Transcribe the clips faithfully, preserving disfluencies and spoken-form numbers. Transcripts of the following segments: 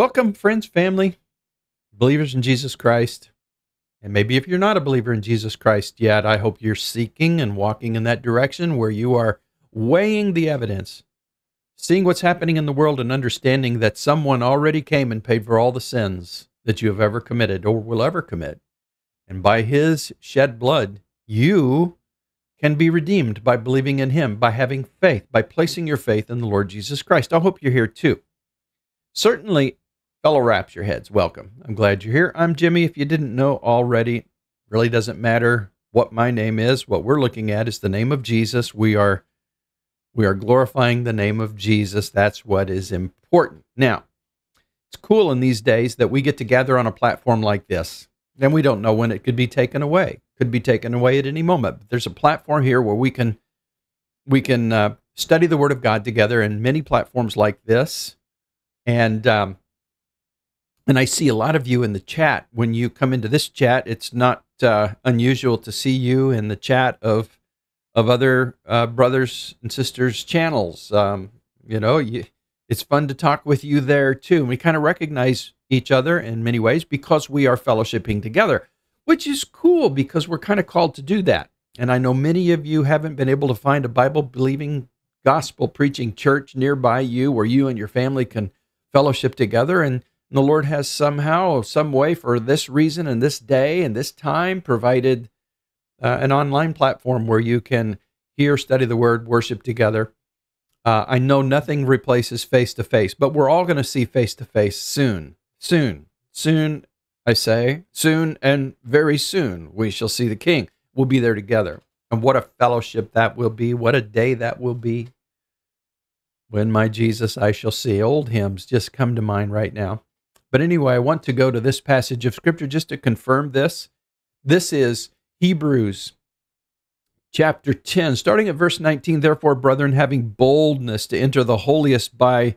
Welcome, friends, family, believers in Jesus Christ. And maybe if you're not a believer in Jesus Christ yet, I hope you're seeking and walking in that direction where you are weighing the evidence, seeing what's happening in the world and understanding that someone already came and paid for all the sins that you have ever committed or will ever commit. And by his shed blood, you can be redeemed by believing in him, by having faith, by placing your faith in the Lord Jesus Christ. I hope you're here too. Certainly, fellow Raptureheads, welcome. I'm glad you're here. I'm Jimmy. If you didn't know already, really doesn't matter what my name is. What we're looking at is the name of Jesus. We are, we are glorifying the name of Jesus. That's what is important. Now, it's cool in these days that we get to gather on a platform like this, and we don't know when it could be taken away. Could be taken away at any moment. But there's a platform here where we can, we can uh, study the Word of God together, in many platforms like this, and. Um, And I see a lot of you in the chat. When you come into this chat, it's not uh, unusual to see you in the chat of of other uh, brothers and sisters' channels. Um, you know, you, it's fun to talk with you there too. And we kind of recognize each other in many ways because we are fellowshipping together, which is cool because we're kind of called to do that. And I know many of you haven't been able to find a Bible-believing, gospel-preaching church nearby you where you and your family can fellowship together, and And the Lord has somehow, some way, for this reason and this day and this time, provided uh, an online platform where you can hear, study the Word, worship together. Uh, I know nothing replaces face-to-face, but we're all going to see face-to-face soon. Soon. Soon, I say. Soon and very soon we shall see the King. We'll be there together. And what a fellowship that will be. What a day that will be. When my Jesus I shall see. Old hymns just come to mind right now. But anyway, I want to go to this passage of Scripture just to confirm this. This is Hebrews chapter ten, starting at verse nineteen. Therefore, brethren, having boldness to enter the holiest by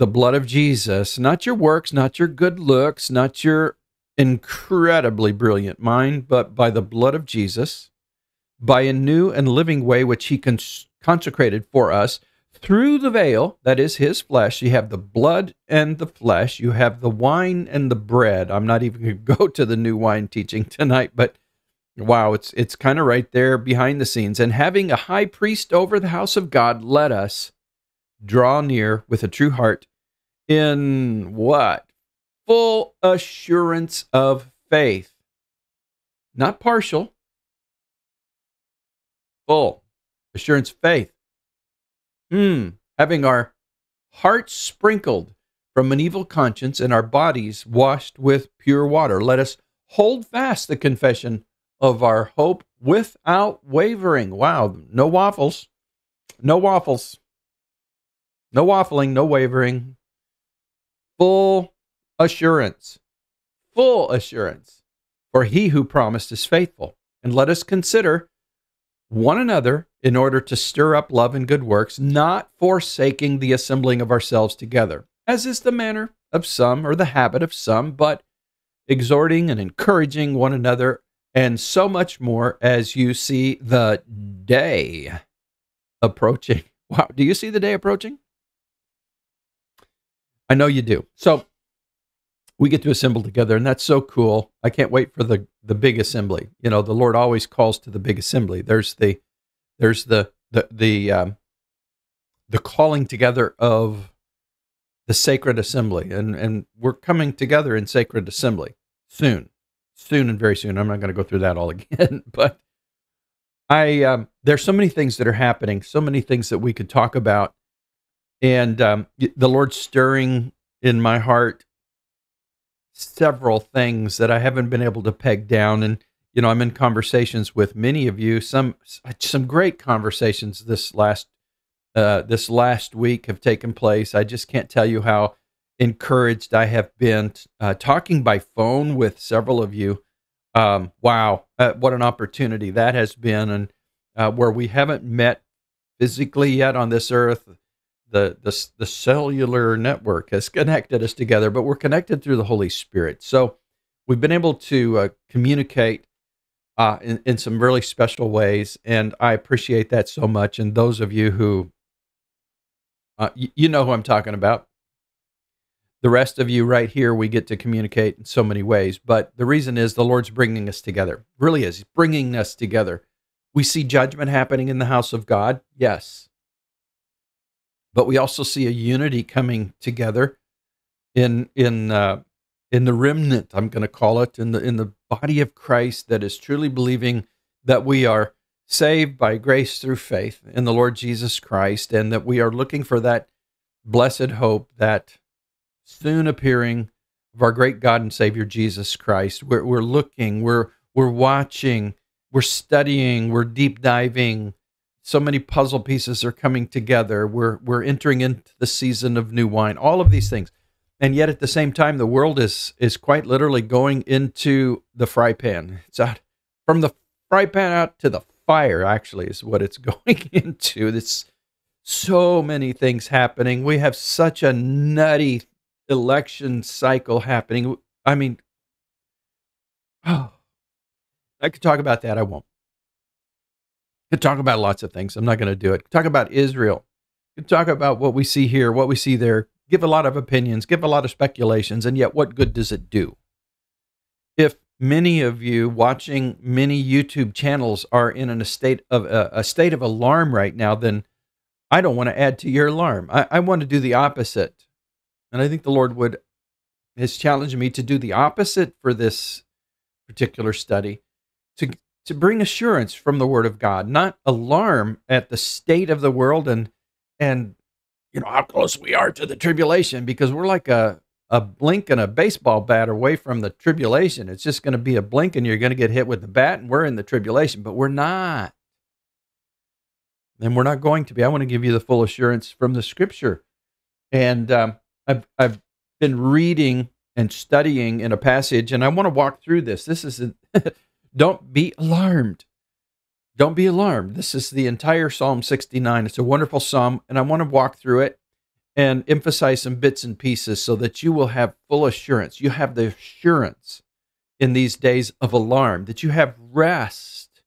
the blood of Jesus, not your works, not your good looks, not your incredibly brilliant mind, but by the blood of Jesus, by a new and living way which he consecrated for us, through the veil, that is his flesh. You have the blood and the flesh. You have the wine and the bread. I'm not even going to go to the new wine teaching tonight, but wow, it's it's kind of right there behind the scenes. And having a high priest over the house of God, let us draw near with a true heart in what? Full assurance of faith. Not partial. Full assurance of faith. Hmm, having our hearts sprinkled from an evil conscience and our bodies washed with pure water. Let us hold fast the confession of our hope without wavering. Wow, no waffles, no waffles, no waffling, no wavering. Full assurance, full assurance. For he who promised is faithful. And let us consider one another in order to stir up love and good works, not forsaking the assembling of ourselves together, as is the manner of some, or the habit of some, but exhorting and encouraging one another, and so much more as you see the day approaching. Wow, do you see the day approaching? I know you do. So we get to assemble together, and that's so cool. I can't wait for the, the big assembly. You know, the Lord always calls to the big assembly. There's the there's the the the um, the calling together of the sacred assembly, and and we're coming together in sacred assembly soon, soon and very soon. I'm not going to go through that all again, but I um, there's so many things that are happening, so many things that we could talk about, and um, the Lord's stirring in my heart several things that I haven't been able to peg down. And, you know, I'm in conversations with many of you. Some some great conversations this last uh, this last week have taken place. I just can't tell you how encouraged I have been uh, talking by phone with several of you. Um, wow, uh, what an opportunity that has been. And uh, where we haven't met physically yet on this earth, The, the, the cellular network has connected us together, but we're connected through the Holy Spirit. So we've been able to uh, communicate uh, in, in some really special ways, and I appreciate that so much. And those of you who, uh, you, you know who I'm talking about, The rest of you right here, we get to communicate in so many ways. But the reason is the Lord's bringing us together. Really is. He's bringing us together. We see judgment happening in the house of God. Yes. But we also see a unity coming together in in uh, in the remnant, I'm going to call it, in the, in the body of Christ that is truly believing that we are saved by grace through faith in the Lord Jesus Christ, and that we are looking for that blessed hope, that soon appearing of our great God and Savior Jesus Christ. We're, we're looking, we're, we're watching, we're studying, we're deep diving. So many puzzle pieces are coming together. We're, we're entering into the season of new wine, all of these things. And yet at the same time, the world is, is quite literally going into the fry pan. It's out from the fry pan out to the fire, actually, is what it's going into. It's so many things happening. We have such a nutty election cycle happening. I mean, oh, I could talk about that. I won't. I could talk about lots of things. I'm not going to do it. Talk about Israel. Could talk about what we see here, what we see there. Give a lot of opinions, give a lot of speculations, and yet what good does it do? If many of you watching many YouTube channels are in an, a state of uh, a state of alarm right now, then I don't want to add to your alarm. I, I want to do the opposite. And I think the Lord would has challenged me to do the opposite for this particular study, to, to bring assurance from the Word of God, not alarm at the state of the world and, and you know, how close we are to the tribulation, because we're like a, a blink and a baseball bat away from the tribulation. It's just going to be a blink and you're going to get hit with the bat and we're in the tribulation, but we're not. And we're not going to be. I want to give you the full assurance from the Scripture. And, um, I've, I've been reading and studying in a passage, and I want to walk through this. This is, a, don't be alarmed. Don't be alarmed. This is the entire Psalm sixty-nine. It's a wonderful psalm, and I want to walk through it and emphasize some bits and pieces so that you will have full assurance. You have the assurance in these days of alarm, that you have rest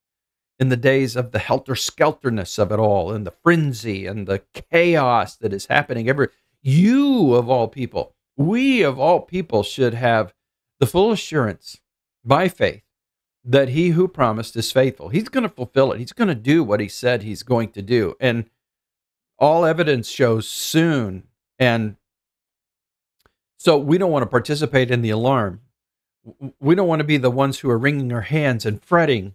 in the days of the helter-skelterness of it all, and the frenzy and the chaos that is happening every. You, of all people, we, of all people, should have the full assurance by faith that he who promised is faithful. He's going to fulfill it. He's going to do what he said he's going to do. And all evidence shows soon. And so we don't want to participate in the alarm. We don't want to be the ones who are wringing our hands and fretting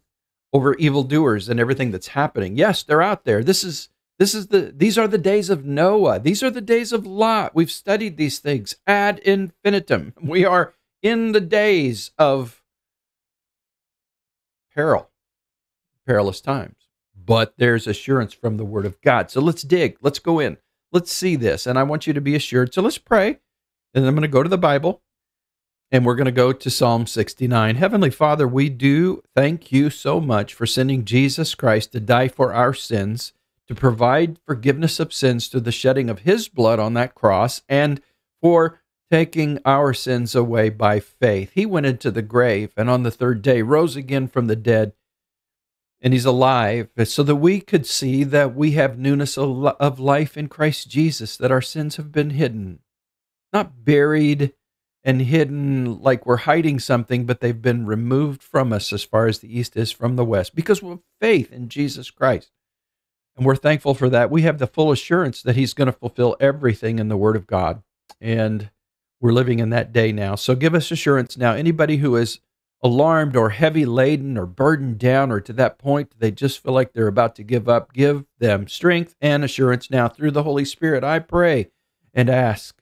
over evildoers and everything that's happening. Yes, they're out there. This is This is the, these are the days of Noah. These are the days of Lot. We've studied these things ad infinitum. We are in the days of peril, perilous times. But there's assurance from the Word of God. So let's dig. Let's go in. Let's see this. And I want you to be assured. So let's pray. And I'm going to go to the Bible. And we're going to go to Psalm sixty-nine. Heavenly Father, we do thank you so much for sending Jesus Christ to die for our sins, to provide forgiveness of sins through the shedding of his blood on that cross, and for taking our sins away by faith. He went into the grave, and on the third day rose again from the dead, and he's alive, so that we could see that we have newness of life in Christ Jesus, that our sins have been hidden, not buried and hidden like we're hiding something, but they've been removed from us as far as the east is from the west, because we have faith in Jesus Christ. And we're thankful for that. We have the full assurance that he's going to fulfill everything in the Word of God. And we're living in that day now. So give us assurance now. Anybody who is alarmed or heavy laden or burdened down, or to that point they just feel like they're about to give up, give them strength and assurance now through the Holy Spirit. I pray and ask.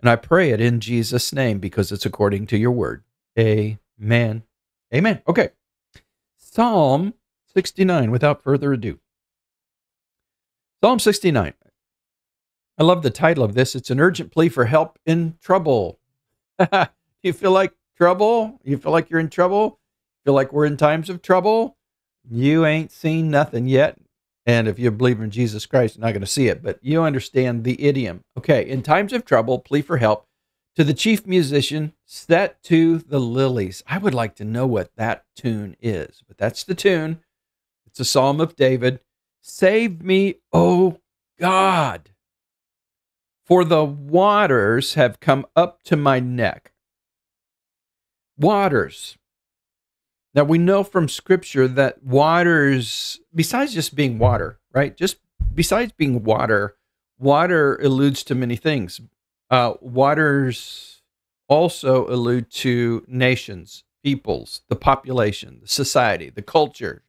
And I pray it in Jesus' name, because it's according to your word. Amen. Amen. Okay. Psalm sixty-nine, without further ado. Psalm sixty-nine. I love the title of this. It's an urgent plea for help in trouble. You feel like trouble? You feel like you're in trouble? Feel like we're in times of trouble? You ain't seen nothing yet. And if you believe in Jesus Christ, you're not going to see it, but you understand the idiom. Okay, in times of trouble, plea for help to the chief musician, set to the lilies. I would like to know what that tune is, but that's the tune. It's a Psalm of David. Save me, O God, For the waters have come up to my neck. Waters. Now, we know from Scripture that waters, besides just being water, right? Just besides being water, water alludes to many things. Uh, waters also allude to nations, peoples, the population, the society, the culture.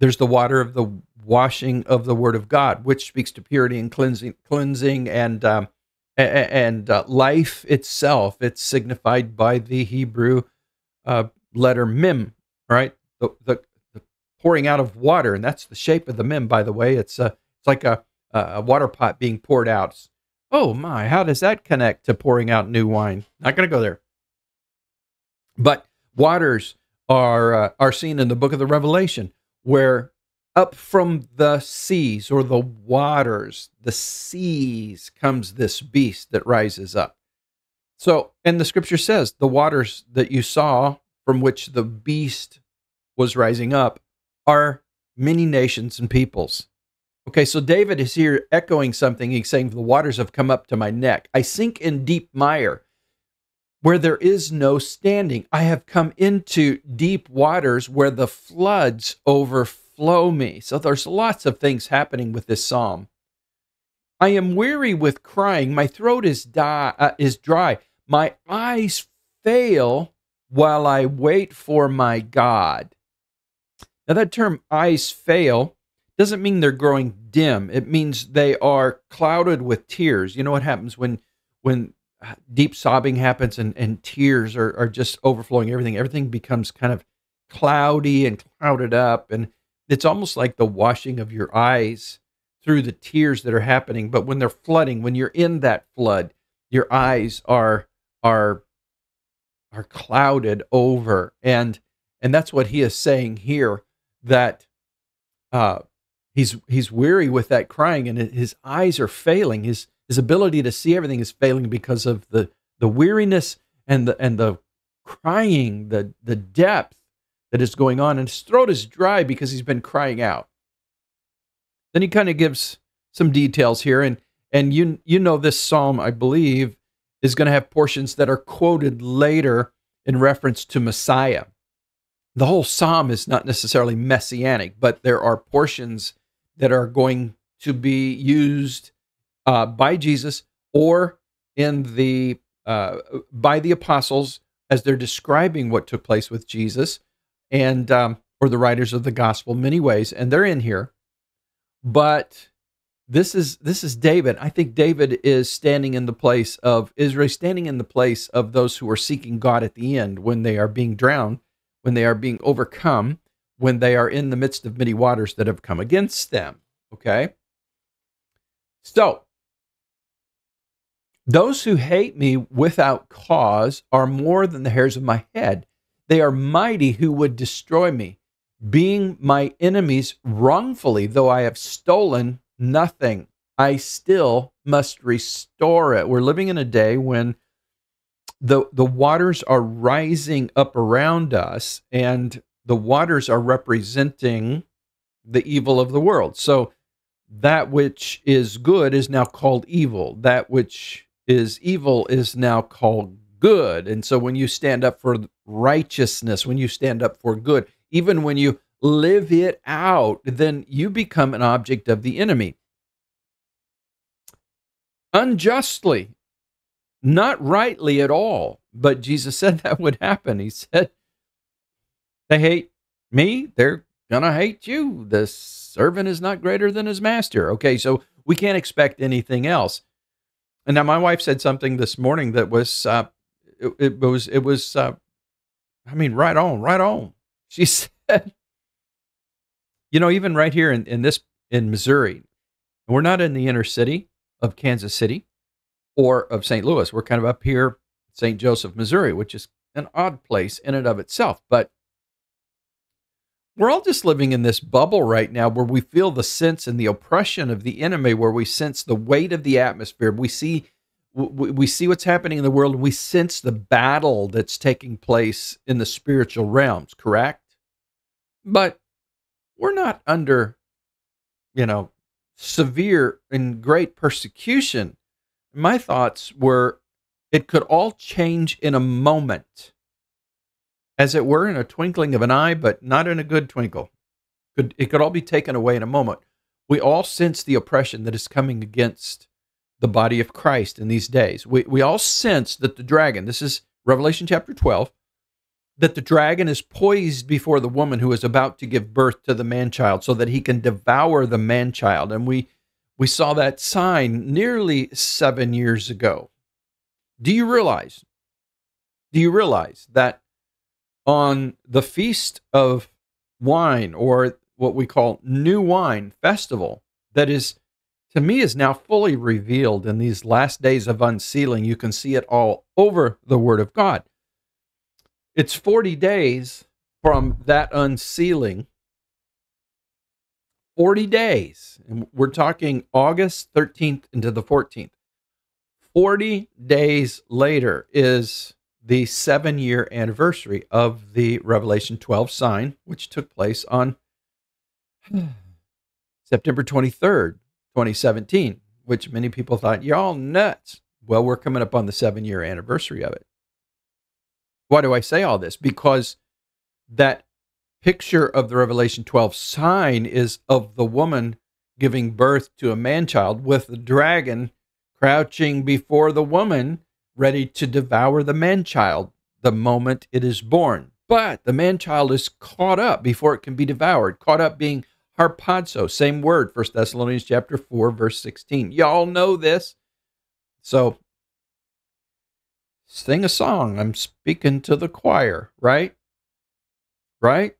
There's the water of the washing of the Word of God, which speaks to purity and cleansing, cleansing and um, and uh, life itself. It's signified by the Hebrew uh, letter mem, right? The, the the pouring out of water, and that's the shape of the mem. By the way, it's a it's like a a water pot being poured out. Oh my, how does that connect to pouring out new wine? Not going to go there. But waters are uh, are seen in the Book of the Revelation, where up from the seas or the waters, the seas, comes this beast that rises up. So, and the Scripture says, the waters that you saw from which the beast was rising up are many nations and peoples. Okay, so David is here echoing something. He's saying, the waters have come up to my neck. I sink in deep mire, where there is no standing. I have come into deep waters where the floods overflow me. So there's lots of things happening with this psalm. I am weary with crying. My throat is, di uh, is dry. My eyes fail while I wait for my God. Now that term, eyes fail, doesn't mean they're growing dim. It means they are clouded with tears. You know what happens when, when, deep sobbing happens and, and tears are, are just overflowing everything. Everything becomes kind of cloudy and clouded up. And it's almost like the washing of your eyes through the tears that are happening. But when they're flooding, when you're in that flood, your eyes are, are, are clouded over. And, and that's what he is saying here, that uh, he's, he's weary with that crying and his eyes are failing. His, His ability to see everything is failing because of the, the weariness and the and the crying, the, the depth that is going on. And his throat is dry because he's been crying out. Then he kind of gives some details here. And and you you know this psalm, I believe, is going to have portions that are quoted later in reference to Messiah. The whole psalm is not necessarily messianic, but there are portions that are going to be used Uh, by Jesus or in the uh, by the apostles as they're describing what took place with Jesus, and um, or the writers of the gospel, many ways, and they're in here. But this is this is David. I think David is standing in the place of Israel, standing in the place of those who are seeking God at the end when they are being drowned, when they are being overcome, when they are in the midst of many waters that have come against them. Okay, so. Those who hate me without cause are more than the hairs of my head. They are mighty who would destroy me, being my enemies wrongfully. Though I have stolen nothing, I still must restore it. We're living in a day when the, the waters are rising up around us, and the waters are representing the evil of the world. So that which is good is now called evil. That which is evil is now called good. And so when you stand up for righteousness, when you stand up for good, even when you live it out, then you become an object of the enemy. Unjustly, not rightly at all. But Jesus said that would happen. He said, they hate me, they're gonna hate you. The servant is not greater than his master. Okay, so we can't expect anything else. And now my wife said something this morning that was, uh, it, it was, it was, uh, I mean, right on, right on. She said, you know, even right here in, in this, in Missouri, we're not in the inner city of Kansas City or of Saint Louis. We're kind of up here, Saint Joseph, Missouri, which is an odd place in and of itself, but we're all just living in this bubble right now where we feel the sense and the oppression of the enemy, where we sense the weight of the atmosphere. We see, we see what's happening in the world. We sense the battle that's taking place in the spiritual realms, correct? But we're not under, you know, severe and great persecution My thoughts were, it could all change in a moment, as it were in a twinkling of an eye, but not in a good twinkle. Could, it could all be taken away in a moment. We all sense the oppression that is coming against the body of Christ in these days. We, we all sense that the dragon, this is Revelation chapter twelve, that the dragon is poised before the woman who is about to give birth to the man-child so that he can devour the man-child. And we, we saw that sign nearly seven years ago. Do you realize, do you realize that on the Feast of Wine, or what we call New Wine Festival, that is, to me, is now fully revealed in these last days of unsealing, you can see it all over the Word of God. It's forty days from that unsealing, forty days, and we're talking August thirteenth into the fourteenth. forty days later is the seven-year anniversary of the Revelation twelve sign, which took place on September twenty-third, twenty seventeen, which many people thought, y'all nuts. Well, we're coming up on the seven-year anniversary of it. Why do I say all this? Because that picture of the Revelation twelve sign is of the woman giving birth to a man-child with the dragon crouching before the woman, ready to devour the man-child the moment it is born. But the man-child is caught up before it can be devoured, caught up being Harpazo, same word, First Thessalonians chapter four, verse sixteen. Y'all know this. So, sing a song. I'm speaking to the choir, right? Right?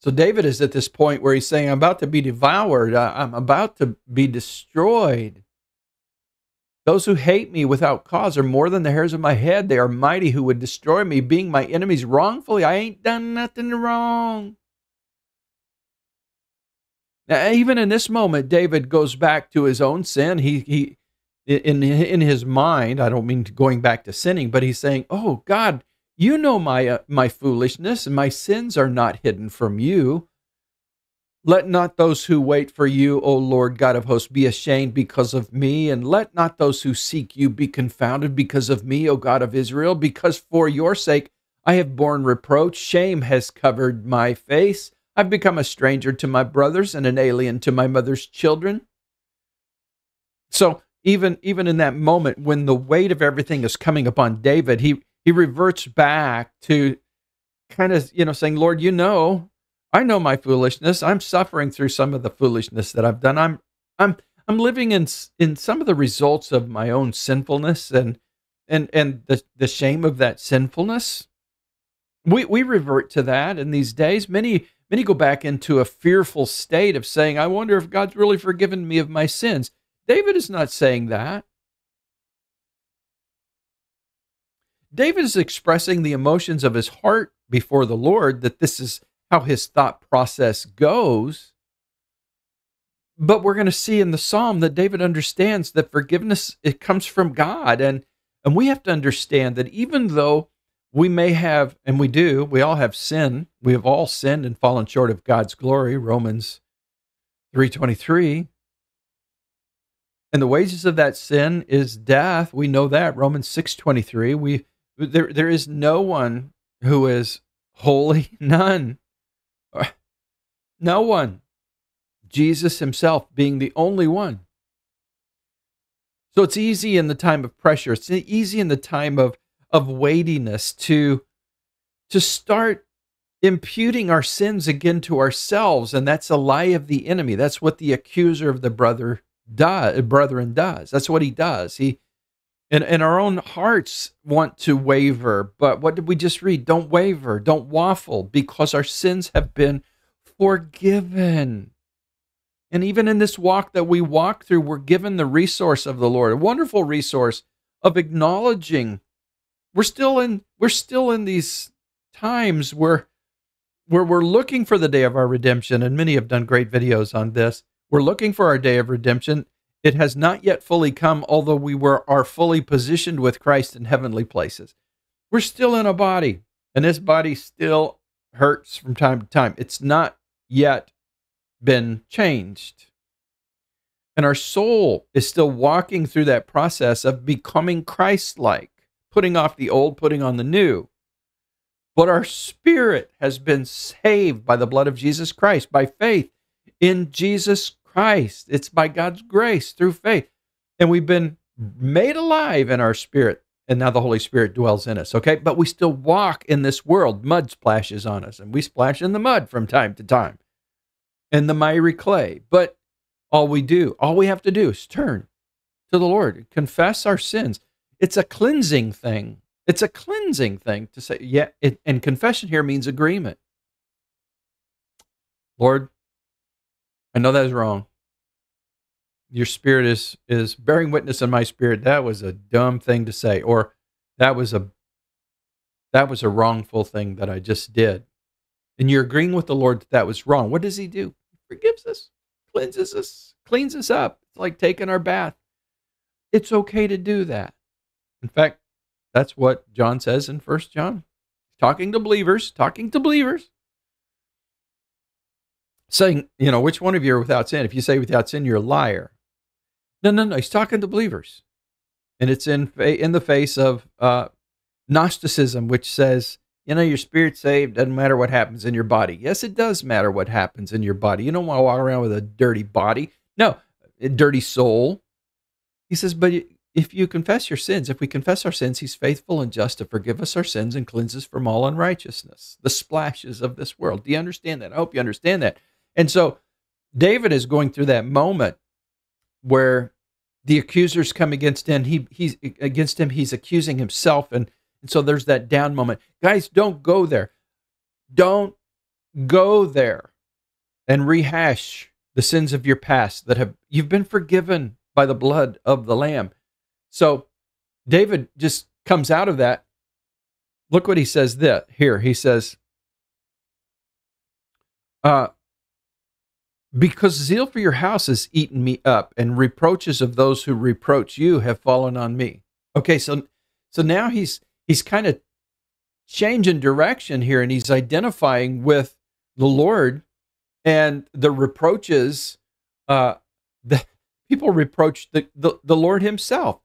So David is at this point where he's saying, I'm about to be devoured. I'm about to be destroyed. Those who hate me without cause are more than the hairs of my head. They are mighty who would destroy me, being my enemies wrongfully. I ain't done nothing wrong. Now, even in this moment, David goes back to his own sin. He, he, in, in his mind, I don't mean going back to sinning, but he's saying, oh, God, you know my, uh, my foolishness, and my sins are not hidden from you. Let not those who wait for you, O Lord God of hosts, be ashamed because of me, and let not those who seek you be confounded because of me, O God of Israel, because for your sake I have borne reproach. Shame has covered my face. I've become a stranger to my brothers and an alien to my mother's children. So even, even in that moment when the weight of everything is coming upon David, he, he reverts back to kind of, you know, saying, Lord, you know, I know my foolishness. I'm suffering through some of the foolishness that I've done. I'm, I'm, I'm living in in some of the results of my own sinfulness and, and, and the the shame of that sinfulness. We we revert to that in these days. Many many go back into a fearful state of saying, "I wonder if God's really forgiven me of my sins." David is not saying that. David is expressing the emotions of his heart before the Lord. That this is how his thought process goes. But we're going to see in the Psalm that David understands that forgiveness, it comes from God. And, and we have to understand that even though we may have, and we do, we all have sin. We have all sinned and fallen short of God's glory, Romans three twenty-three. And the wages of that sin is death. We know that, Romans six twenty-three. We, there, there is no one who is holy, none. No one. Jesus himself being the only one. So it's easy in the time of pressure. It's easy in the time of, of weightiness to, to start imputing our sins again to ourselves. And that's a lie of the enemy. That's what the accuser of the brother does, brethren does. That's what he does. He, and, and our own hearts want to waver. But what did we just read? Don't waver. Don't waffle, because our sins have been forgiven. And even in this walk that we walk through, we're given the resource of the Lord, a wonderful resource of acknowledging we're still in we're still in these times where where we're looking for the day of our redemption, and many have done great videos on this. We're looking for our day of redemption. It has not yet fully come, although we were are fully positioned with Christ in heavenly places. We're still in a body, and this body still hurts from time to time. It's not yet been changed. And our soul is still walking through that process of becoming Christ-like, putting off the old, putting on the new. But our spirit has been saved by the blood of Jesus Christ, by faith in Jesus Christ. It's by God's grace through faith. And we've been made alive in our spirit, and now the Holy Spirit dwells in us, okay? But we still walk in this world. Mud splashes on us, and we splash in the mud from time to time, and the miry clay. But all we do, all we have to do is turn to the Lord, confess our sins. It's a cleansing thing. It's a cleansing thing to say, yeah, it, and confession here means agreement. Lord, I know that is wrong. Your spirit is, is bearing witness in my spirit. That was a dumb thing to say, or that was a, that was a wrongful thing that I just did. And you're agreeing with the Lord that that was wrong. What does he do? He forgives us. Cleanses us, cleans us up. It's like taking our bath. It's okay to do that. In fact, that's what John says in First John. Talking to believers, talking to believers. Saying, you know, which one of you are without sin? If you say without sin, you're a liar. No, no, no. He's talking to believers. And it's in, in the face of uh, Gnosticism, which says, you know, your spirit's saved, doesn't matter what happens in your body. Yes, it does matter what happens in your body. You don't want to walk around with a dirty body. No, a dirty soul. He says, but if you confess your sins, if we confess our sins, he's faithful and just to forgive us our sins and cleanse us from all unrighteousness, the splashes of this world. Do you understand that? I hope you understand that. And so David is going through that moment where the accusers come against him. He, he's against him. He's accusing himself, and And so there's that down moment. Guys, don't go there. Don't go there and rehash the sins of your past that have, you've been forgiven by the blood of the Lamb. So David just comes out of that. Look what he says there, here. He says, uh, because zeal for your house has eaten me up, and reproaches of those who reproach you have fallen on me. Okay, so, so now he's, He's kind of changing direction here, and he's identifying with the Lord and the reproaches. Uh, the people reproach the, the, the Lord himself,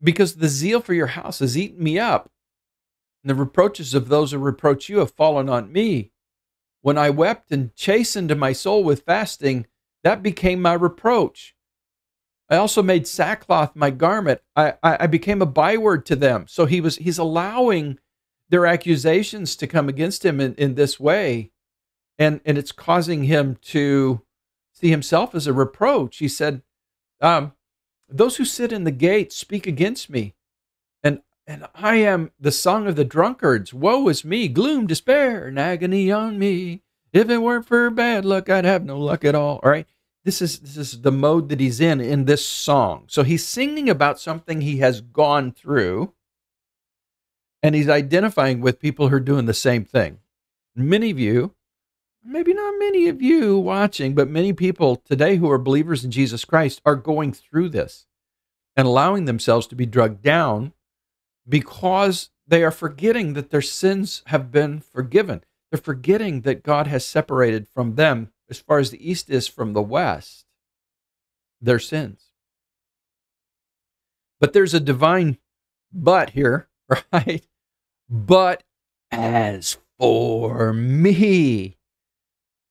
because the zeal for your house has eaten me up, and the reproaches of those who reproach you have fallen on me. When I wept and chastened my soul with fasting, that became my reproach. I also made sackcloth my garment. I, I, I became a byword to them. So he was he's allowing their accusations to come against him in, in this way. And, and it's causing him to see himself as a reproach. He said, um, those who sit in the gate speak against me. And, and I am the song of the drunkards. Woe is me, gloom, despair, and agony on me. If it weren't for bad luck, I'd have no luck at all. All right. This is, this is the mode that he's in, in this song. So he's singing about something he has gone through, and he's identifying with people who are doing the same thing. Many of you, maybe not many of you watching, but many people today who are believers in Jesus Christ are going through this and allowing themselves to be dragged down because they are forgetting that their sins have been forgiven. They're forgetting that God has separated from them, as far as the east is from the west, their sins. But there's a divine but here, right? But as for me,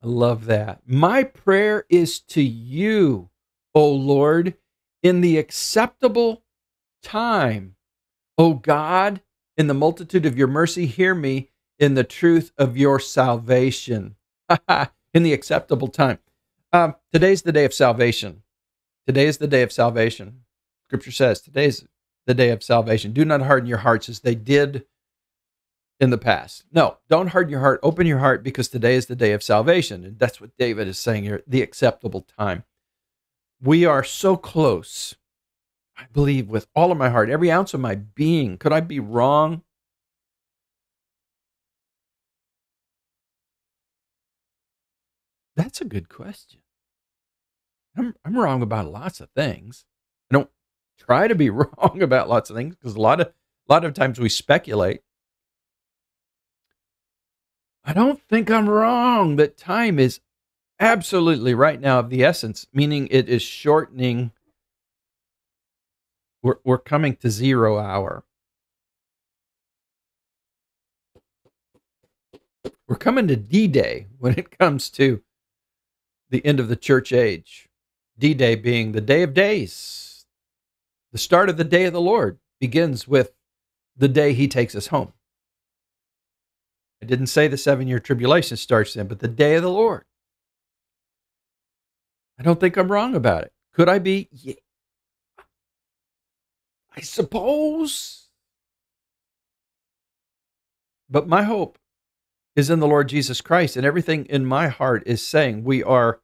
I love that. My prayer is to you, O Lord, in the acceptable time. O God, in the multitude of your mercy, hear me in the truth of your salvation. In the acceptable time. Um, today's the day of salvation. Today is the day of salvation. Scripture says today's the day of salvation. Do not harden your hearts as they did in the past. No, don't harden your heart. Open your heart, because today is the day of salvation. And that's what David is saying here, the acceptable time. We are so close. I believe with all of my heart, every ounce of my being. Could I be wrong? That's a good question. I'm, I'm wrong about lots of things. I don't try to be wrong about lots of things, because a lot of, a lot of times we speculate. I don't think I'm wrong that time is absolutely right now of the essence, meaning it is shortening. We're, we're coming to zero hour. We're coming to D-Day when it comes to the end of the church age. D-Day being the day of days. The start of the day of the Lord begins with the day he takes us home. I didn't say the seven-year tribulation starts then, but the day of the Lord. I don't think I'm wrong about it. Could I be? Yeah. I suppose. But my hope is in the Lord Jesus Christ, and everything in my heart is saying we are,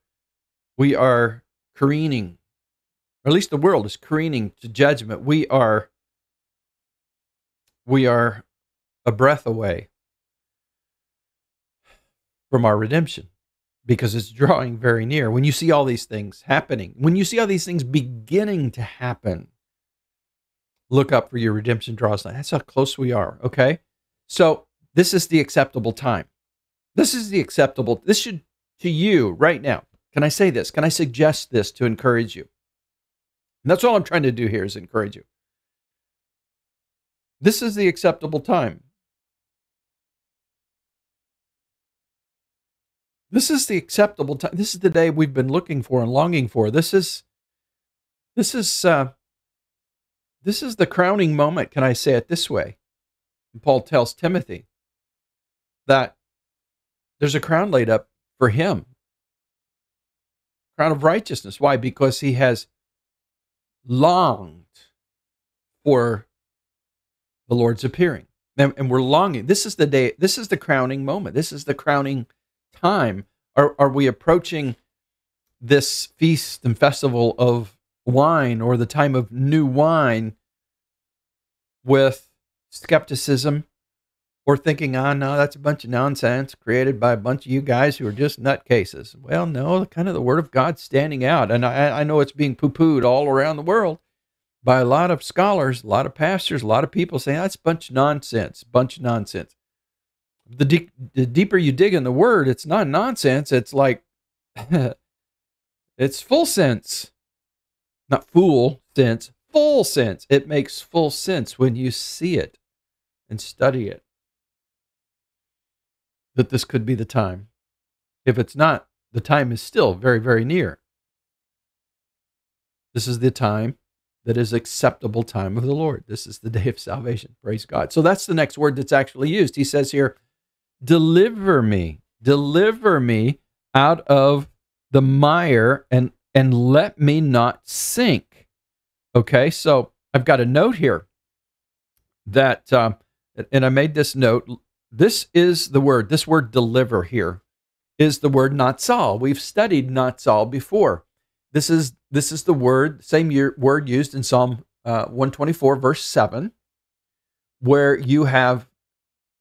we are careening, or at least the world is careening to judgment. We are, we are a breath away from our redemption, because it's drawing very near. When you see all these things happening, when you see all these things beginning to happen, look up, for your redemption draws nigh. That's how close we are, okay? So this is the acceptable time. This is the acceptable, this should, to you right now, can I say this? Can I suggest this to encourage you? And that's all I'm trying to do here is encourage you. This is the acceptable time. This is the acceptable time. This is the day we've been looking for and longing for. This is, this is, uh, this is the crowning moment. Can I say it this way? And Paul tells Timothy that there's a crown laid up for him, crown of righteousness. Why? Because he has longed for the Lord's appearing, and, and we're longing. This is the day. This is the crowning moment. This is the crowning time. Are, are we approaching this feast and festival of wine, or the time of new wine, with skepticism, or thinking, ah, oh, no, that's a bunch of nonsense created by a bunch of you guys who are just nutcases? Well, no, kind of the Word of God standing out. And I, I know it's being poo-pooed all around the world by a lot of scholars, a lot of pastors, a lot of people saying, that's a bunch of nonsense, bunch of nonsense. The, de the deeper you dig in the Word, it's not nonsense. It's like, it's full sense. Not fool sense, full sense. It makes full sense when you see it and study it. That this could be the time. If it's not, the time is still very, very near. This is the time that is acceptable time of the Lord. This is the day of salvation. Praise God. So that's the next word that's actually used. He says here, deliver me, deliver me out of the mire, and, and let me not sink. Okay, so I've got a note here that, um, and I made this note, this is the word, this word deliver here is the word natsal. We've studied natsal before. This is, this is the word, same year, word used in Psalm uh, one twenty-four, verse seven, where you have,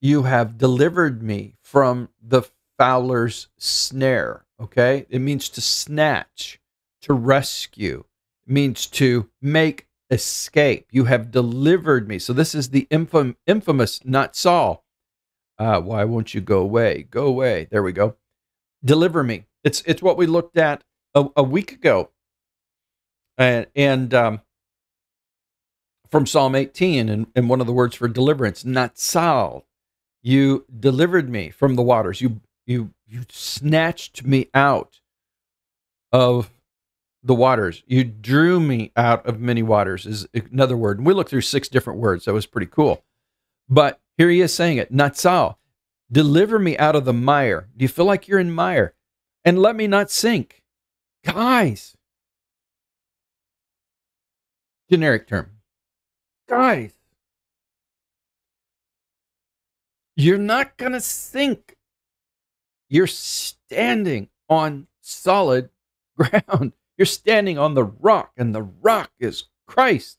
you have delivered me from the fowler's snare, okay? It means to snatch, to rescue. It means to make escape. You have delivered me. So this is the infam, infamous natsal. Uh, why won't you go away? Go away. There we go. Deliver me. It's, it's what we looked at a, a week ago. And, and um, from Psalm eighteen, and, and one of the words for deliverance, natsal. You delivered me from the waters. You, you, you snatched me out of the waters. You drew me out of many waters is another word. And we looked through six different words. That was pretty cool. But here he is saying it, natsal. Deliver me out of the mire. Do you feel like you're in mire? And let me not sink. Guys. Generic term. Guys. You're not going to sink. You're standing on solid ground. You're standing on the rock, and the rock is Christ.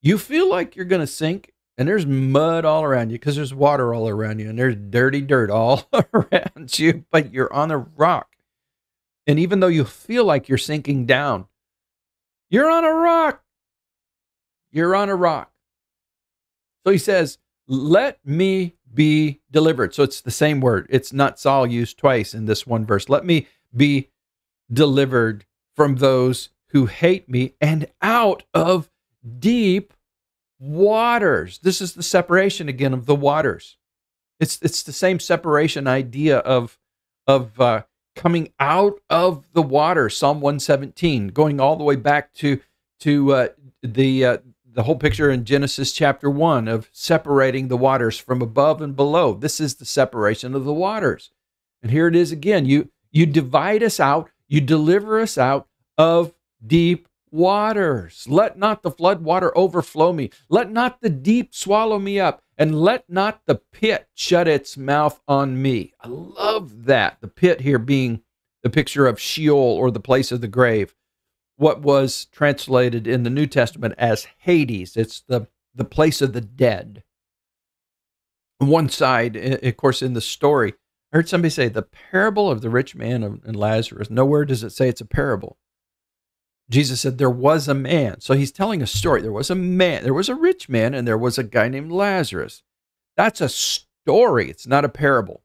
You feel like you're going to sink, and there's mud all around you because there's water all around you, and there's dirty dirt all around you, but you're on a rock. And even though you feel like you're sinking down, you're on a rock. You're on a rock. So he says, let me be delivered. So it's the same word. It's not Saul used twice in this one verse. Let me be delivered from those who hate me and out of deep waters. This is the separation again of the waters. It's, it's the same separation idea of, of uh, coming out of the water, Psalm one seventeen, going all the way back to, to uh, the... Uh, The whole picture in Genesis chapter one of separating the waters from above and below. This is the separation of the waters. And here it is again. You, you divide us out. You deliver us out of deep waters. Let not the flood water overflow me. Let not the deep swallow me up. And let not the pit shut its mouth on me. I love that. The pit here being the picture of Sheol, or the place of the grave. What was translated in the New Testament as Hades. It's the, the place of the dead. One side, of course, in the story, I heard somebody say, the parable of the rich man and Lazarus, nowhere does it say it's a parable. Jesus said, there was a man. So he's telling a story. There was a man, there was a rich man, and there was a guy named Lazarus. That's a story. It's not a parable.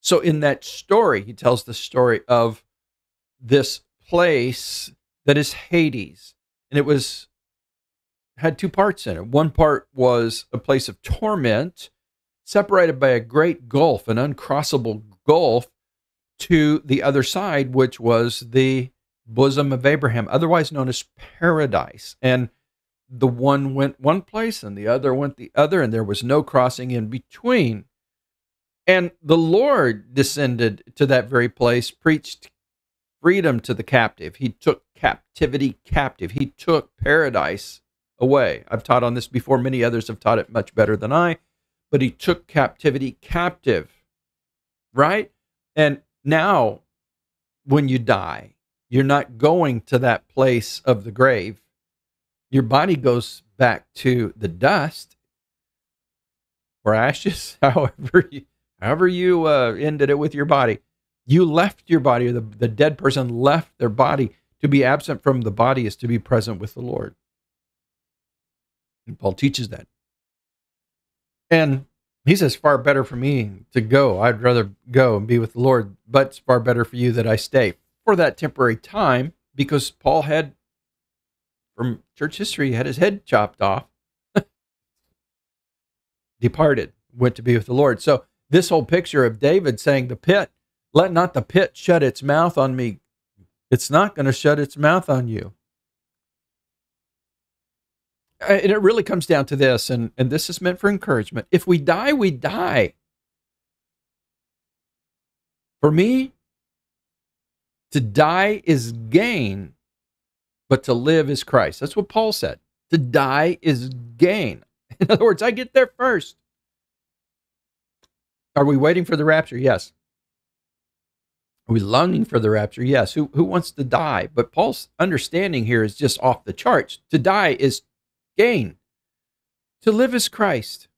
So in that story, he tells the story of this place that is Hades, and it was had two parts in it. One part was a place of torment, separated by a great gulf, an uncrossable gulf, to the other side, which was the bosom of Abraham, otherwise known as paradise. And the one went one place, and the other went the other, and there was no crossing in between. And the Lord descended to that very place, preached freedom to the captive. He took captivity captive. He took paradise away. I've taught on this before. Many others have taught it much better than I, but he took captivity captive, right? And now when you die, you're not going to that place of the grave. Your body goes back to the dust or ashes, however you, however you uh, ended it with your body. You left your body, or the, the dead person left their body. To be absent from the body is to be present with the Lord. And Paul teaches that. And he says, far better for me to go. I'd rather go and be with the Lord, but it's far better for you that I stay for that temporary time, because Paul had, from church history, had his head chopped off, departed, went to be with the Lord. So this whole picture of David saying the pit, let not the pit shut its mouth on me. It's not going to shut its mouth on you. And it really comes down to this, and, and this is meant for encouragement. If we die, we die. For me, to die is gain, but to live is Christ. That's what Paul said. To die is gain. In other words, I get there first. Are we waiting for the rapture? Yes. Are we longing for the rapture? Yes. Who, who wants to die? But Paul's understanding here is just off the charts. To die is gain. To live is Christ.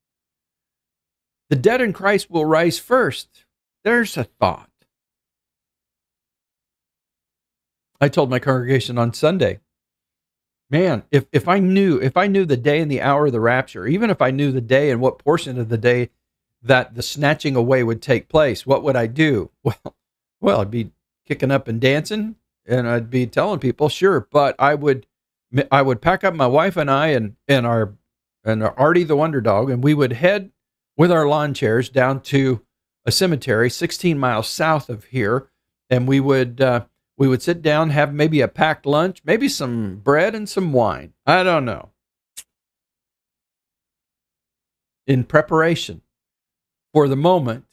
The dead in Christ will rise first. There's a thought. I told my congregation on Sunday, man, if, if I knew, if I knew the day and the hour of the rapture, even if I knew the day and what portion of the day that the snatching away would take place, what would I do? Well, Well, I'd be kicking up and dancing, and I'd be telling people, sure, but I would, I would pack up my wife and I and, and our, and our Artie the Wonder Dog, and we would head with our lawn chairs down to a cemetery sixteen miles south of here, and we would, uh, we would sit down, have maybe a packed lunch, maybe some bread and some wine. I don't know. In preparation for the moment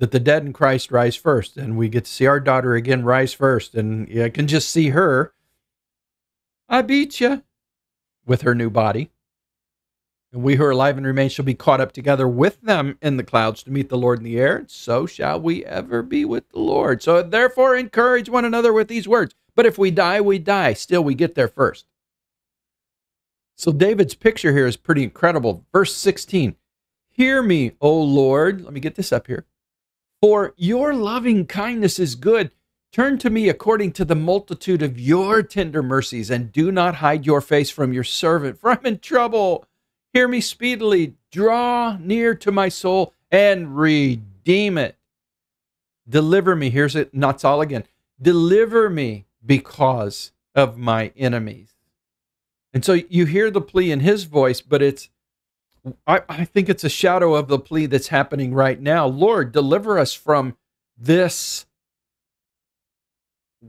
that the dead in Christ rise first, and we get to see our daughter again rise first, and I can just see her, I beat you, with her new body. And we who are alive and remain shall be caught up together with them in the clouds to meet the Lord in the air, and so shall we ever be with the Lord. So therefore encourage one another with these words. But if we die, we die. Still, we get there first. So David's picture here is pretty incredible. Verse sixteen, hear me, O Lord. Let me get this up here. For your loving kindness is good. Turn to me according to the multitude of your tender mercies, and do not hide your face from your servant, for I'm in trouble. Hear me speedily. Draw near to my soul and redeem it. Deliver me. Here's it, Natsal again. Deliver me because of my enemies. And so you hear the plea in his voice, but it's, I, I think it's a shadow of the plea that's happening right now. Lord, deliver us from this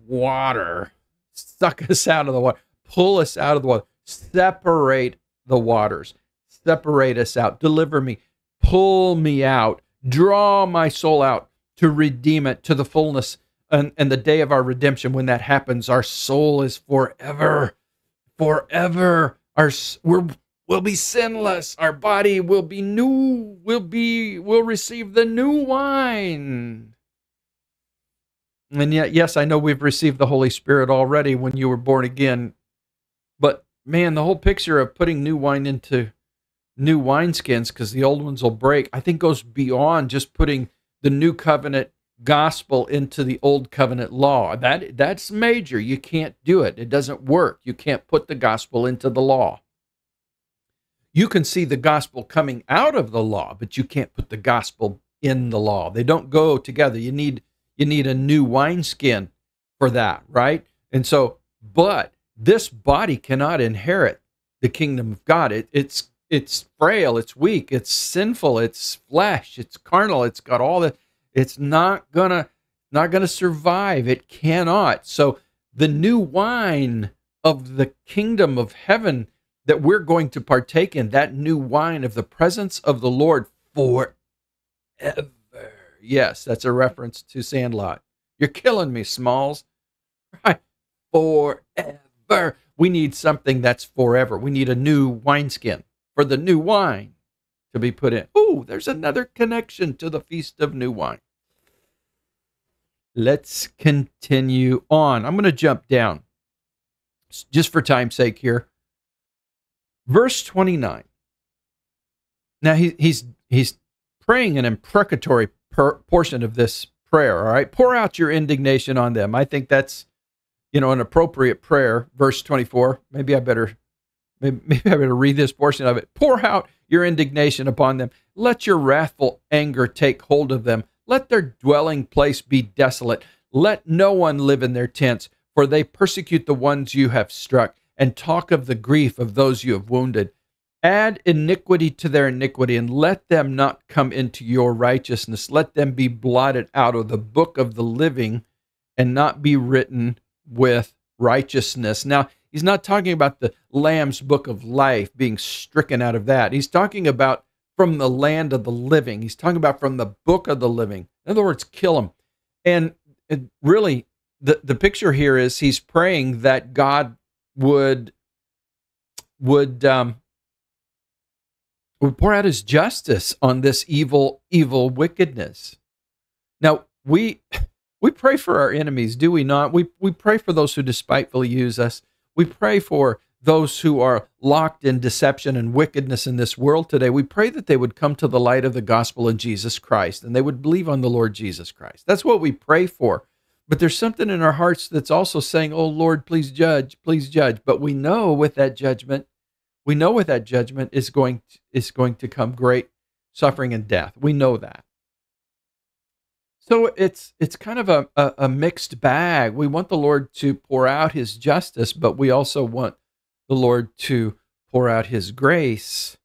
water. Suck us out of the water. Pull us out of the water. Separate the waters. Separate us out. Deliver me. Pull me out. Draw my soul out to redeem it to the fullness and, and the day of our redemption. When that happens, our soul is forever. Forever, our we're, we'll be sinless. Our body will be new. We'll be we'll receive the new wine. And yet, yes, I know we've received the Holy Spirit already when you were born again. But man, the whole picture of putting new wine into new wineskins because the old ones will break, I think goes beyond just putting the new covenant gospel into the old covenant law. That that's major. You can't do it. It doesn't work. You can't put the gospel into the law. You can see the gospel coming out of the law, but you can't put the gospel in the law. They don't go together. You need you need a new wineskin for that, right? And so, but this body cannot inherit the kingdom of God. It, it's it's frail, it's weak, it's sinful, it's flesh, it's carnal, it's got all the It's not gonna, not gonna survive. It cannot. So the new wine of the kingdom of heaven that we're going to partake in, that new wine of the presence of the Lord forever. Yes, that's a reference to Sandlot. You're killing me, Smalls. Right? Forever. We need something that's forever. We need a new wineskin for the new wine to be put in. Ooh, there's another connection to the Feast of New Wine. Let's continue on. I'm going to jump down just for time's sake here. Verse twenty-nine. Now he, he's he's praying an imprecatory per portion of this prayer. All right, pour out your indignation on them. I think that's you know an appropriate prayer. Verse twenty-four. Maybe I better maybe, maybe I better read this portion of it. Pour out your indignation upon them. Let your wrathful anger take hold of them. Let their dwelling place be desolate. Let no one live in their tents, for they persecute the ones you have struck, and talk of the grief of those you have wounded. Add iniquity to their iniquity, and let them not come into your righteousness. Let them be blotted out of the book of the living, and not be written with righteousness. Now, he's not talking about the Lamb's book of life being stricken out of that. He's talking about from the land of the living. He's talking about from the book of the living. In other words, kill him. And it really, the, the picture here is he's praying that God would, would, um, would pour out his justice on this evil, evil wickedness. Now, we, we pray for our enemies, do we not? We, we pray for those who despitefully use us. We pray for those who are locked in deception and wickedness in this world today. We pray that they would come to the light of the gospel of Jesus Christ and they would believe on the Lord Jesus Christ. That's what we pray for. But there's something in our hearts that's also saying, oh, Lord, please judge, please judge. But we know with that judgment, we know with that judgment is going to, is going to come great suffering and death. We know that. So it's it's kind of a, a, a mixed bag. We want the Lord to pour out his justice, but we also want the Lord to pour out his grace.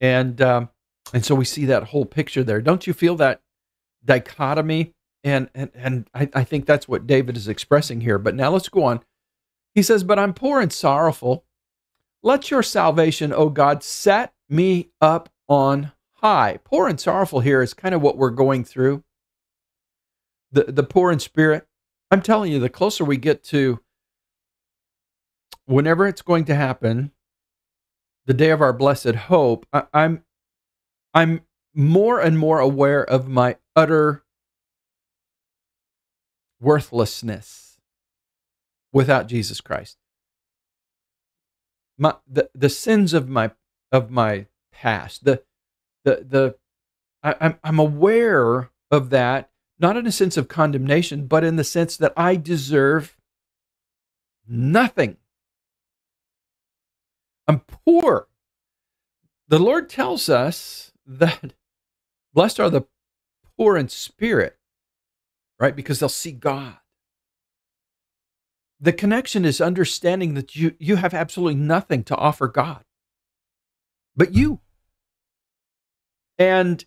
And, um, and so we see that whole picture there. Don't you feel that dichotomy? And, and, and I, I think that's what David is expressing here. But now let's go on. He says, but I'm poor and sorrowful. Let your salvation, O God, set me up on high. Poor and sorrowful here is kind of what we're going through. The, the poor in spirit, I'm telling you, the closer we get to whenever it's going to happen, the day of our blessed hope, I, I'm, I'm more and more aware of my utter worthlessness without Jesus Christ. My, the, the sins of my, of my past, the, the, the, I, I'm, I'm aware of that. Not in a sense of condemnation, but in the sense that I deserve nothing. I'm poor. The Lord tells us that Blessed are the poor in spirit, right? Because they'll see God. The connection is understanding that you, you have absolutely nothing to offer God but you. And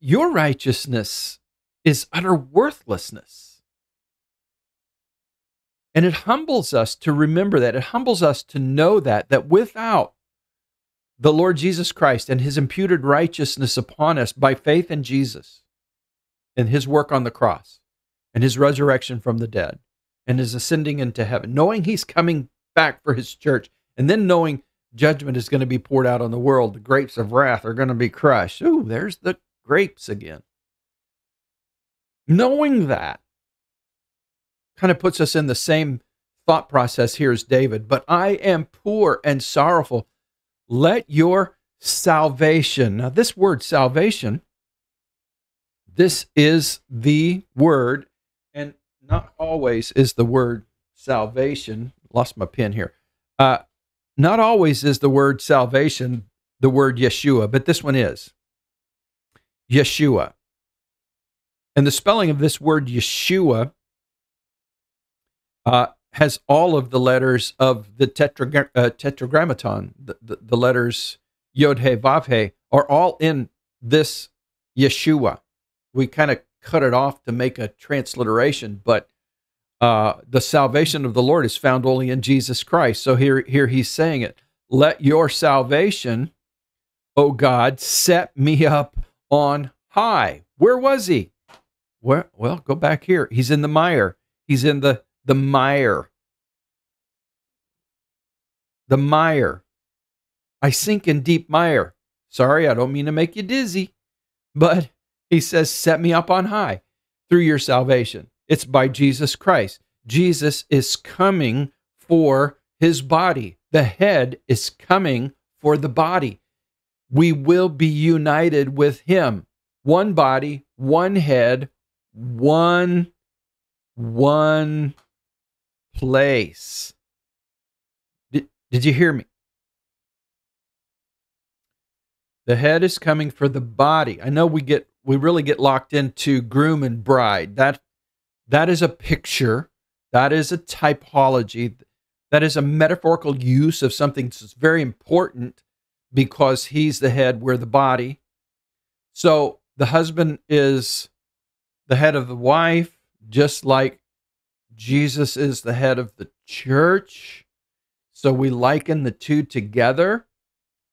your righteousness is utter worthlessness. And it humbles us to remember that. It humbles us to know that, that without the Lord Jesus Christ and his imputed righteousness upon us by faith in Jesus and his work on the cross and his resurrection from the dead and his ascending into heaven, knowing he's coming back for his church, and then knowing judgment is going to be poured out on the world, the grapes of wrath are going to be crushed. Ooh, there's the grapes again. Knowing that kind of puts us in the same thought process here as David. But I am poor and sorrowful. Let your salvation. Now, this word salvation, this is the word, and not always is the word salvation. Lost my pen here. Uh, not always is the word salvation the word Yeshua, but this one is. Yeshua. And the spelling of this word Yeshua uh, has all of the letters of the tetragra uh, tetragrammaton. The, the, the letters Yod-Heh Vav-Heh are all in this Yeshua. We kind of cut it off to make a transliteration, but uh, the salvation of the Lord is found only in Jesus Christ. So here, here he's saying it. Let your salvation, O God, set me up on high. Where was he? Where, well, go back here. He's in the mire. He's in the, the mire. The mire. I sink in deep mire. Sorry, I don't mean to make you dizzy, but he says, set me up on high through your salvation. It's by Jesus Christ. Jesus is coming for his body. The head is coming for the body. We will be united with him. One body, one head, one, one place. Did, did you hear me? The head is coming for the body. I know we get, we really get locked into groom and bride. That, that is a picture. That is a typology. That is a metaphorical use of something that's very important, because he's the head, we're the body. So the husband is the head of the wife, just like Jesus is the head of the church. So we liken the two together.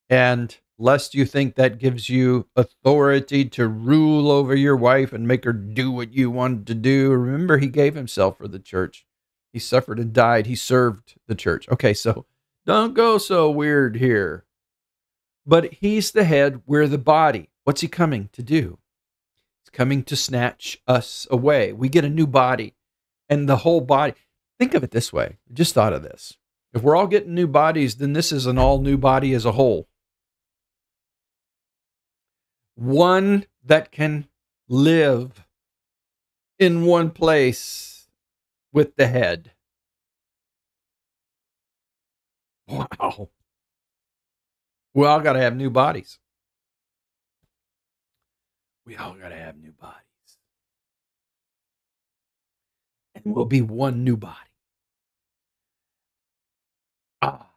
And lest you think that gives you authority to rule over your wife and make her do what you wanted to do, remember, he gave himself for the church. He suffered and died. He served the church. Okay, so don't go so weird here. But he's the head, we're the body. What's he coming to do? He's coming to snatch us away. We get a new body, and the whole body. Think of it this way. I just thought of this. If we're all getting new bodies, then this is an all-new body as a whole. One that can live in one place with the head. Wow. We all got to have new bodies. We all got to have new bodies. And we'll be one new body. Ah,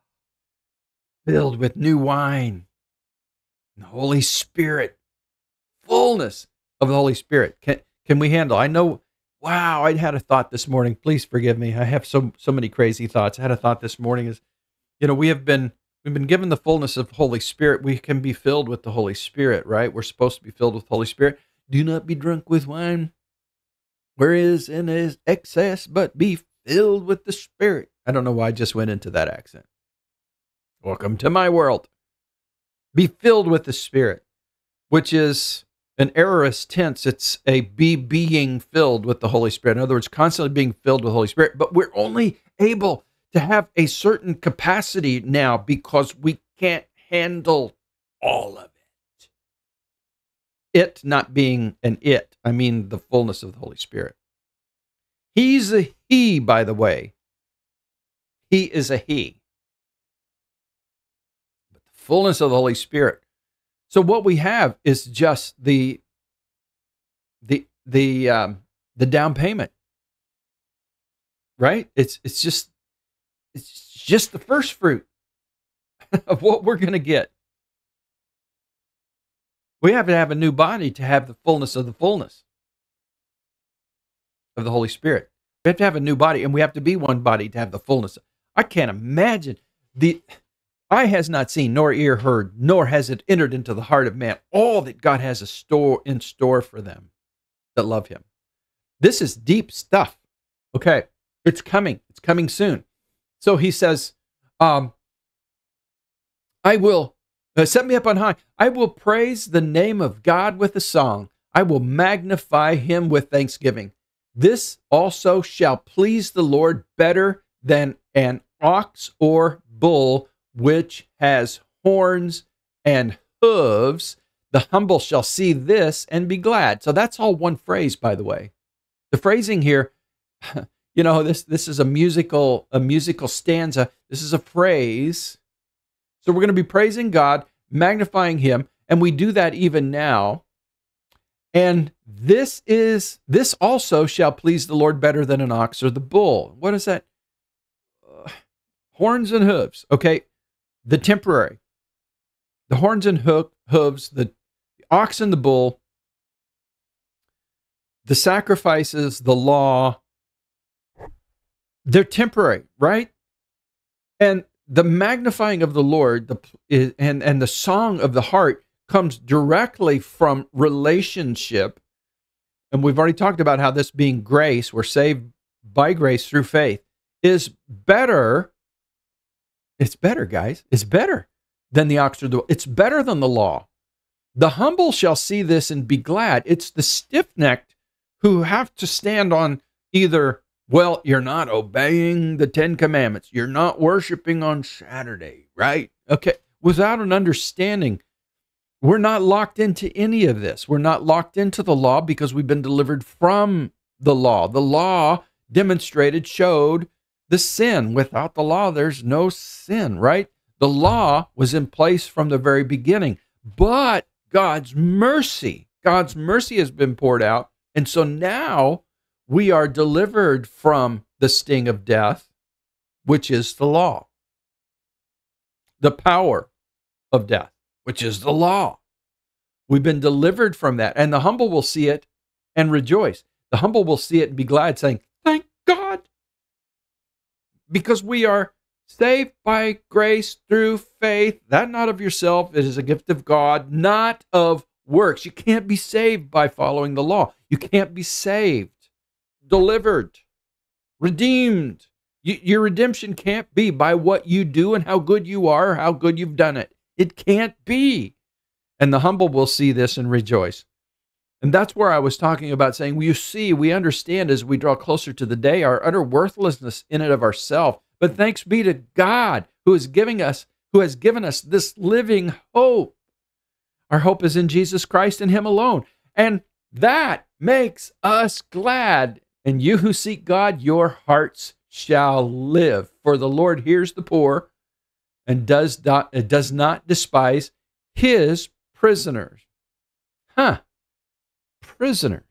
filled with new wine. And the Holy Spirit. Fullness of the Holy Spirit. Can, can we handle? I know, wow, I had a thought this morning. Please forgive me. I have so, so many crazy thoughts. I had a thought this morning is, you know, we have been We've been given the fullness of the Holy Spirit. We can be filled with the Holy Spirit, right? We're supposed to be filled with the Holy Spirit. Do not be drunk with wine, where is in his excess, but be filled with the Spirit. I don't know why I just went into that accent. Welcome to my world. Be filled with the Spirit, which is an aorist tense. It's a be being filled with the Holy Spirit. In other words, constantly being filled with the Holy Spirit, but we're only able to have a certain capacity now because we can't handle all of it. It not being an it, I mean the fullness of the Holy Spirit. He's a he, by the way. He is a he. But the fullness of the Holy Spirit. So what we have is just the the um, the down payment, right? It's it's just it's just the first fruit of what we're going to get. We have to have a new body to have the fullness of the fullness of the Holy Spirit. We have to have a new body, and we have to be one body to have the fullness. I can't imagine. The eye has not seen, nor ear heard, nor has it entered into the heart of man all that God has a store in store for them that love him. This is deep stuff. Okay, it's coming. It's coming soon. So he says, um, I will, uh, set me up on high. I will praise the name of God with a song. I will magnify him with thanksgiving. This also shall please the Lord better than an ox or bull, which has horns and hooves. The humble shall see this and be glad. So that's all one phrase, by the way. The phrasing here, you know, this this is a musical a musical stanza. This is a phrase. So we're going to be praising God, magnifying him, and we do that even now. And this is this also shall please the Lord better than an ox or the bull. What is that? Horns and hooves, okay, the temporary. The horns and hoof, hooves, the, the ox and the bull, the sacrifices, the law, they're temporary, right? And the magnifying of the Lord the, and, and the song of the heart comes directly from relationship. And we've already talked about how this being grace, we're saved by grace through faith, is better. It's better, guys. It's better than the ox or the... It's better than the law. The humble shall see this and be glad. It's the stiff-necked who have to stand on either, well, you're not obeying the Ten Commandments. You're not worshiping on Saturday, right? Okay. Without an understanding, we're not locked into any of this. We're not locked into the law because we've been delivered from the law. The law demonstrated, showed... the sin. Without the law, there's no sin, right? The law was in place from the very beginning, but God's mercy, God's mercy has been poured out. And so now we are delivered from the sting of death, which is the law, the power of death, which is the law. We've been delivered from that. And the humble will see it and rejoice. The humble will see it and be glad, saying, thank God. Because we are saved by grace through faith, that not of yourself, it is a gift of God, not of works. You can't be saved by following the law. You can't be saved, delivered, redeemed. You, your redemption can't be by what you do and how good you are, or how good you've done it. It can't be. And the humble will see this and rejoice. And that's where I was talking about saying, well, you see, we understand as we draw closer to the day, our utter worthlessness in and of ourselves. But thanks be to God who is giving us, who has given us this living hope. Our hope is in Jesus Christ and him alone. And that makes us glad. And you who seek God, your hearts shall live. For the Lord hears the poor and does not, does not despise his prisoners. Huh. Prisoners.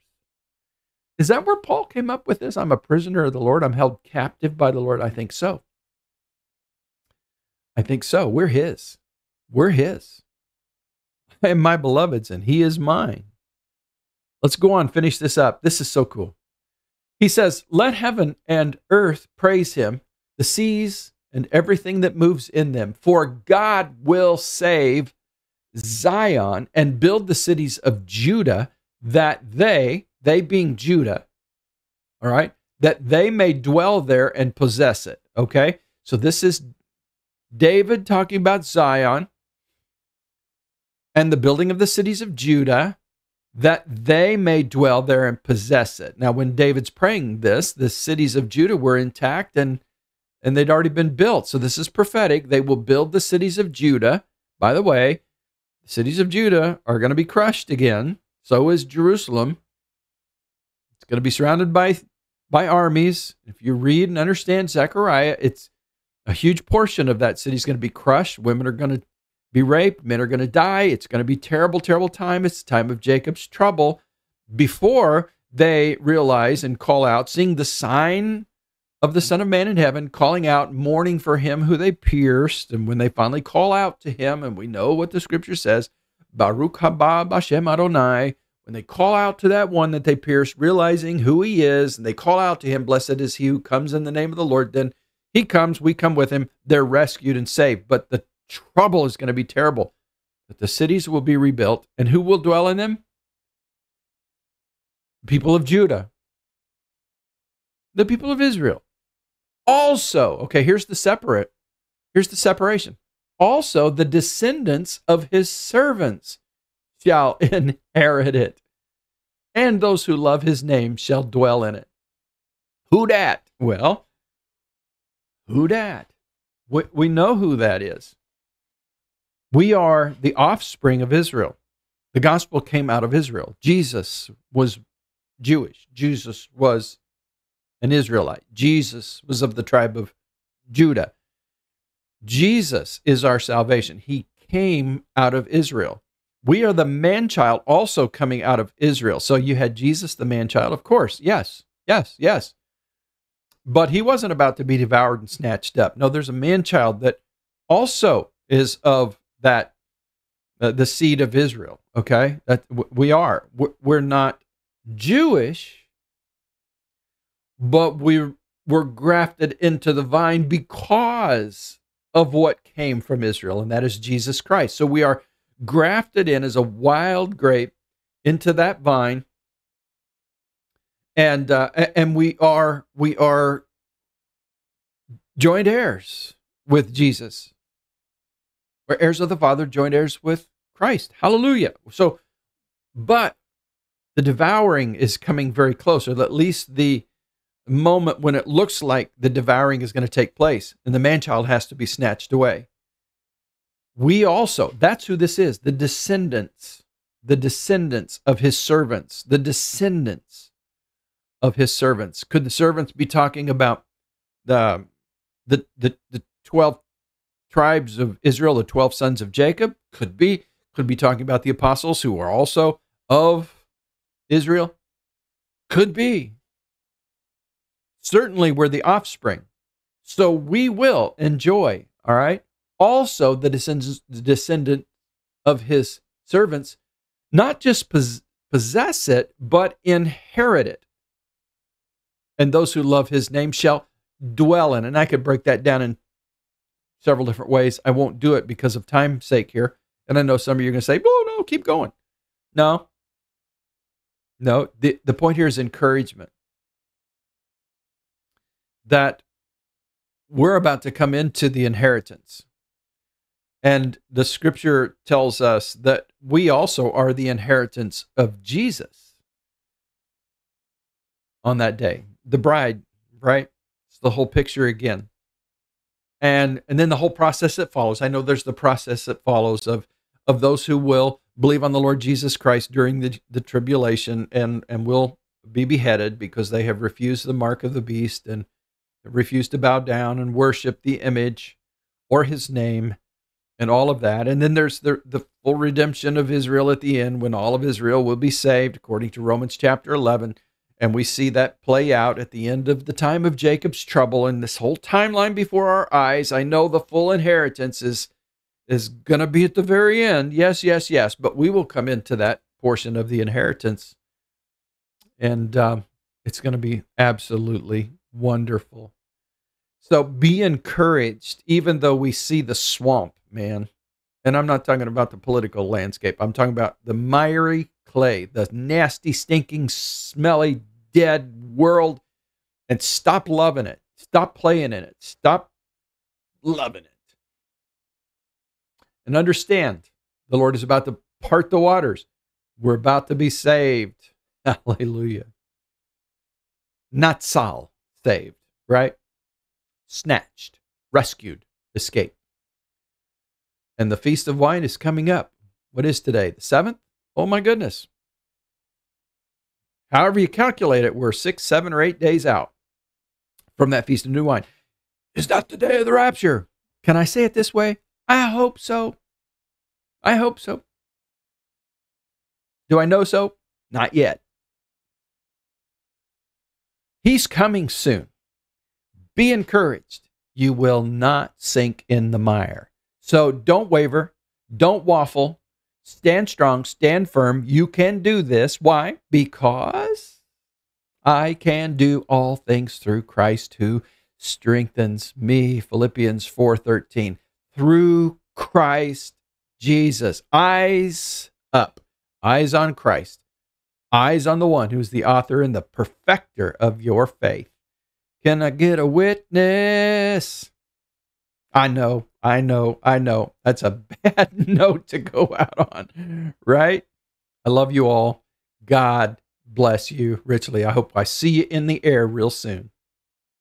Is that where Paul came up with this? I'm a prisoner of the Lord. I'm held captive by the Lord. I think so. I think so. We're his. We're his. I am my beloved's and he is mine. Let's go on, finish this up. This is so cool. He says, let heaven and earth praise him, the seas and everything that moves in them, for God will save Zion and build the cities of Judah, that they, they being Judah, all right, that they may dwell there and possess it, okay? So this is David talking about Zion and the building of the cities of Judah, that they may dwell there and possess it. Now, when David's praying this, the cities of Judah were intact and, and they'd already been built. So this is prophetic. They will build the cities of Judah. By the way, the cities of Judah are going to be crushed again. So is Jerusalem. It's going to be surrounded by, by armies. If you read and understand Zechariah, it's a huge portion of that city is going to be crushed. Women are going to be raped. Men are going to die. It's going to be terrible, terrible time. It's the time of Jacob's trouble before they realize and call out, seeing the sign of the Son of Man in heaven, calling out, mourning for him who they pierced. And when they finally call out to him, and we know what the scripture says, Baruch haba b'ashem Adonai, when they call out to that one that they pierced, realizing who he is, and they call out to him, blessed is he who comes in the name of the Lord, then he comes, we come with him, they're rescued and saved. But the trouble is going to be terrible, that the cities will be rebuilt, and who will dwell in them? The people of Judah, the people of Israel. Also, okay, here's the separate, here's the separation. Also, the descendants of his servants shall inherit it, and those who love his name shall dwell in it. Who dat? Well, who dat? We, we know who that is. We are the offspring of Israel. The gospel came out of Israel. Jesus was Jewish. Jesus was an Israelite. Jesus was of the tribe of Judah. Jesus is our salvation. He came out of Israel. We are the man-child also coming out of Israel. So you had Jesus, the man-child, of course. Yes, yes, yes. But he wasn't about to be devoured and snatched up. No, there's a man-child that also is of that, uh, the seed of Israel, okay? That w we are. We're not Jewish, but we were grafted into the vine because of what came from Israel, and that is Jesus Christ. So we are grafted in as a wild grape into that vine, and uh, and we are we are joint heirs with Jesus. We're heirs of the Father, joint heirs with Christ. Hallelujah. So, but the devouring is coming very close, or at least the moment when it looks like the devouring is going to take place, and the man-child has to be snatched away. We also, that's who this is, the descendants, the descendants of his servants, the descendants of his servants. Could the servants be talking about the, the, the, the twelve tribes of Israel, the twelve sons of Jacob? Could be. Could be talking about the apostles who are also of Israel? Could be. Certainly, we're the offspring. So we will enjoy, all right? Also, the descendants, the descendant of his servants, not just pos possess it, but inherit it. And those who love his name shall dwell in. And I could break that down in several different ways. I won't do it because of time's sake here. And I know some of you are going to say, oh, no, keep going. No. No, the, the point here is encouragement. That we're about to come into the inheritance. And the scripture tells us that we also are the inheritance of Jesus on that day. The bride, right? It's the whole picture again. And, and then the whole process that follows. I know there's the process that follows of, of those who will believe on the Lord Jesus Christ during the, the tribulation and, and will be beheaded because they have refused the mark of the beast and refused to bow down and worship the image or his name and all of that. And then there's the, the full redemption of Israel at the end when all of Israel will be saved, according to Romans chapter eleven. And we see that play out at the end of the time of Jacob's trouble and this whole timeline before our eyes. I know the full inheritance is, is going to be at the very end. Yes, yes, yes. But we will come into that portion of the inheritance. And um, it's going to be absolutely wonderful. So be encouraged, even though we see the swamp, man. And I'm not talking about the political landscape. I'm talking about the miry clay, the nasty, stinking, smelly, dead world. And stop loving it. Stop playing in it. Stop loving it. And understand, the Lord is about to part the waters. We're about to be saved. Hallelujah. Natsal, saved, right? Snatched, rescued, escaped. And the Feast of Wine is coming up. What is today? The seventh? Oh my goodness. However you calculate it, we're six, seven, or eight days out from that Feast of New Wine. Is that the day of the rapture? Can I say it this way? I hope so. I hope so. Do I know so? Not yet. He's coming soon. Be encouraged. You will not sink in the mire. So don't waver. Don't waffle. Stand strong. Stand firm. You can do this. Why? Because I can do all things through Christ who strengthens me. Philippians four thirteen. Through Christ Jesus. Eyes up. Eyes on Christ. Eyes on the one who is the author and the perfecter of your faith. Can I get a witness? I know, I know, I know. That's a bad note to go out on, right? I love you all. God bless you richly. I hope I see you in the air real soon.